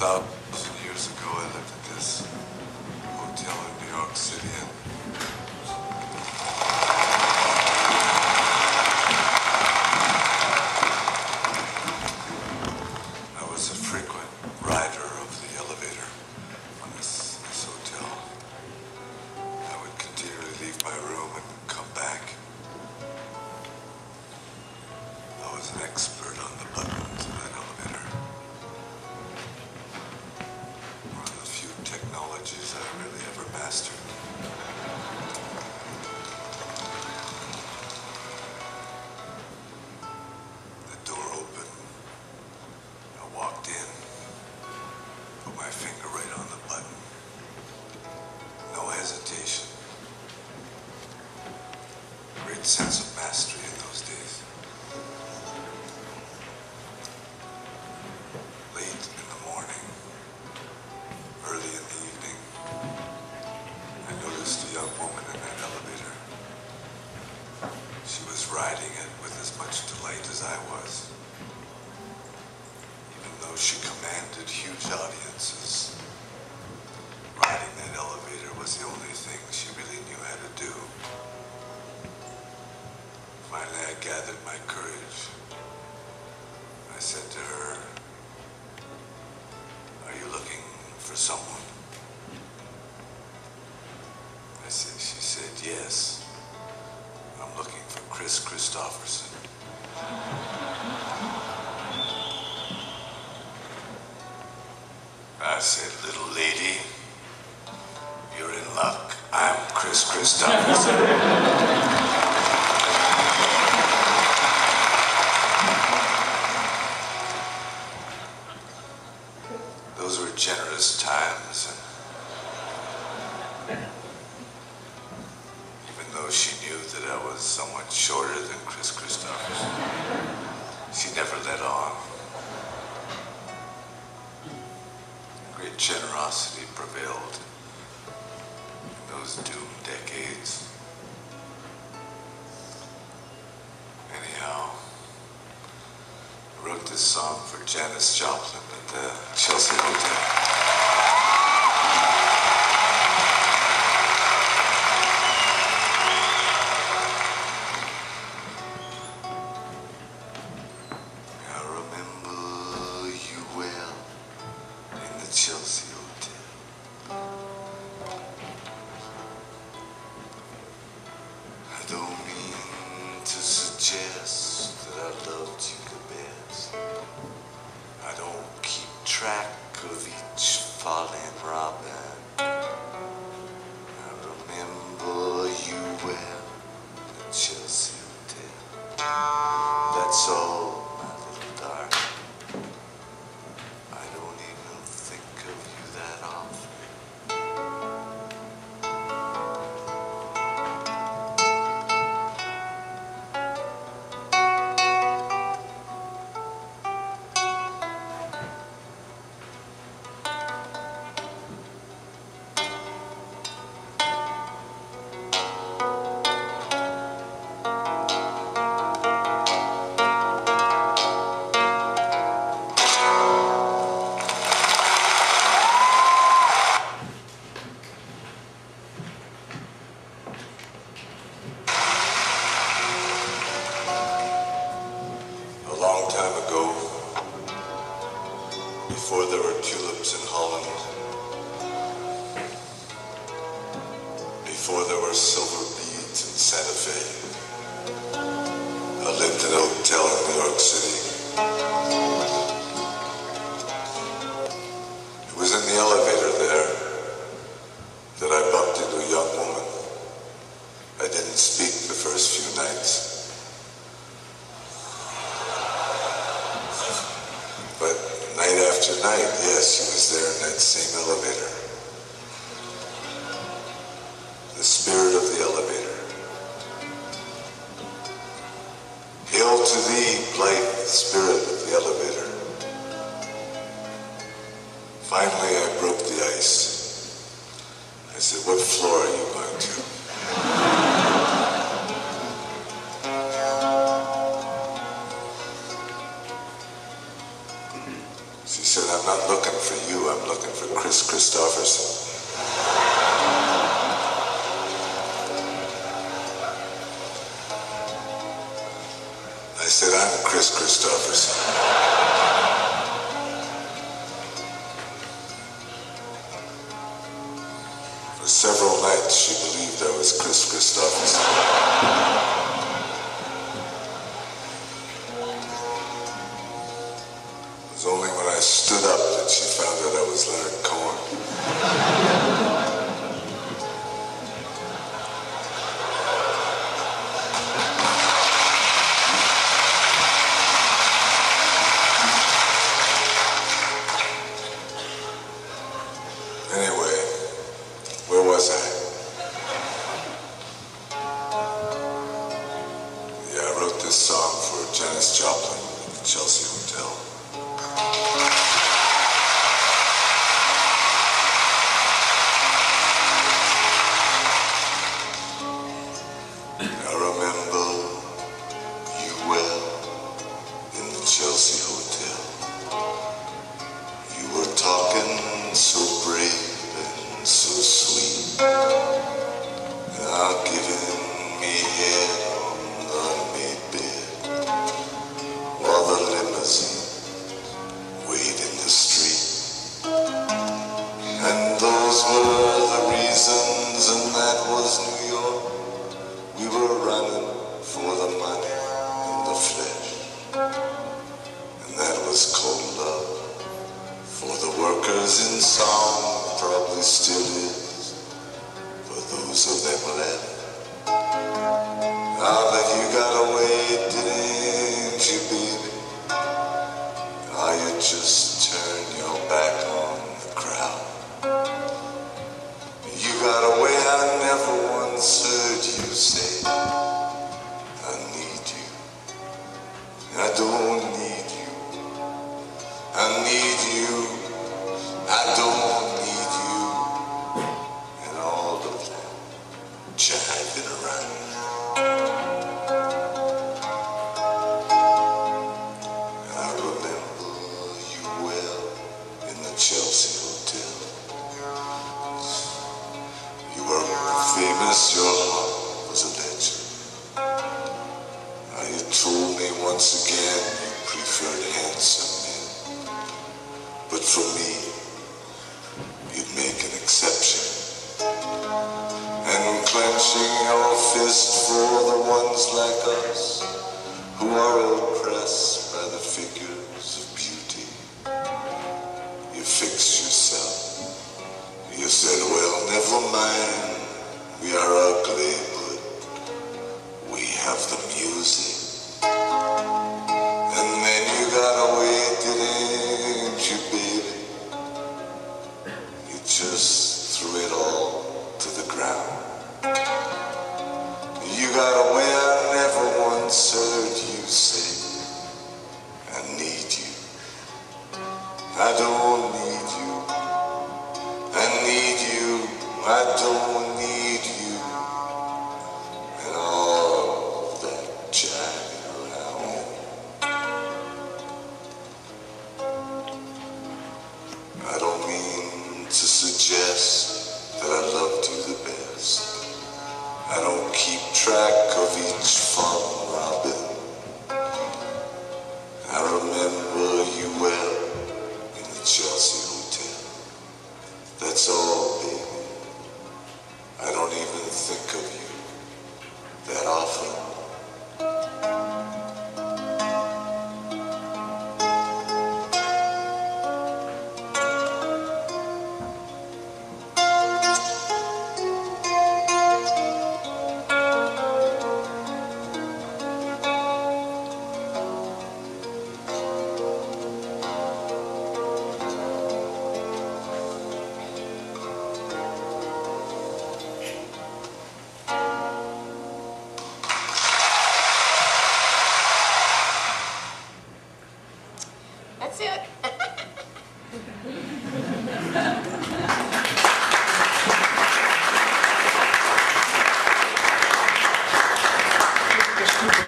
1,000 years ago, I lived at this hotel in New York City, and I was a frequent rider of the elevator on this hotel. I would continually leave my room and come back. I was an expert on the buttons of that elevator. One of the few technologies I really ever mastered. The door opened. I walked in, put my finger right on the button. No hesitation. Great sense of mastery in those days. She was riding it with as much delight as I was. Even though she commanded huge audiences, riding that elevator was the only thing she really knew how to do. Finally, I gathered my courage. I said to her, "Are you looking for someone?" She said, "Yes. I'm looking for Kris Kristofferson." I said, "Little lady, you're in luck. I'm Kris Kristofferson." Those were generous times. Though she knew that I was somewhat shorter than Kris Kristofferson, she never let on. Great generosity prevailed in those doomed decades. Anyhow, I wrote this song for Janis Joplin at the Chelsea Hotel. Chelsea Hotel. I don't mean to suggest that I loved you the best. I don't keep track of each falling robin. I remember you well at Chelsea Hotel. That's all. Before there were tulips in Holland, before there were silver beads in Santa Fe, I lived in a hotel in New York City. It was in the elevator there that I bumped into a young woman. I didn't speak the first few nights. After night, yes, she was there in that same elevator. The spirit of the elevator. Hail to thee, blithe spirit of the elevator. Finally, I broke the ice. I said, "What floor are you going to?" She said, said, "I'm not looking for you, I'm looking for Kris Kristofferson." I said, "I'm Kris Kristofferson." For several nights she believed I was Kris Kristofferson. It was only when I stood up that she found that I was Leonard Cohen. Anyway, where was I? Yeah, I wrote this song for Janis Joplin at the Chelsea Hotel. Chelsea Hotel. You were talking so brave and so sweet, now giving me head on the unmade bed, while the limousine waited in the street. And those were the reasons, and that was New York. We were running for the money and the flesh. Cold love for the workers in song probably still is for those of them left. Now that you got away, didn't you, baby? Now you just turn your back on the crowd. You got away, I never once heard you say, "I need you." I don't need you. I need you, I don't need you, and all of that jiving around. I remember you well in the Chelsea Hotel. You were famous, your heart was a legend. Now you told me once again you preferred handsome. But for me, you'd make an exception. And clenching your fist for the ones like us who are oppressed by the figures of beauty, you fix yourself. You said, "Well, never mind, we are ugly, but we have the music." And then you got away, didn't you, baby? You just threw it all to the ground. You got away, I never once heard you say, "I need you." I don't need you. I need you. I don't need you. And all of that jive. To suggest that I loved you the best. I don't keep track of each fond robin. I remember you well in the Chelsea Hotel. That's all.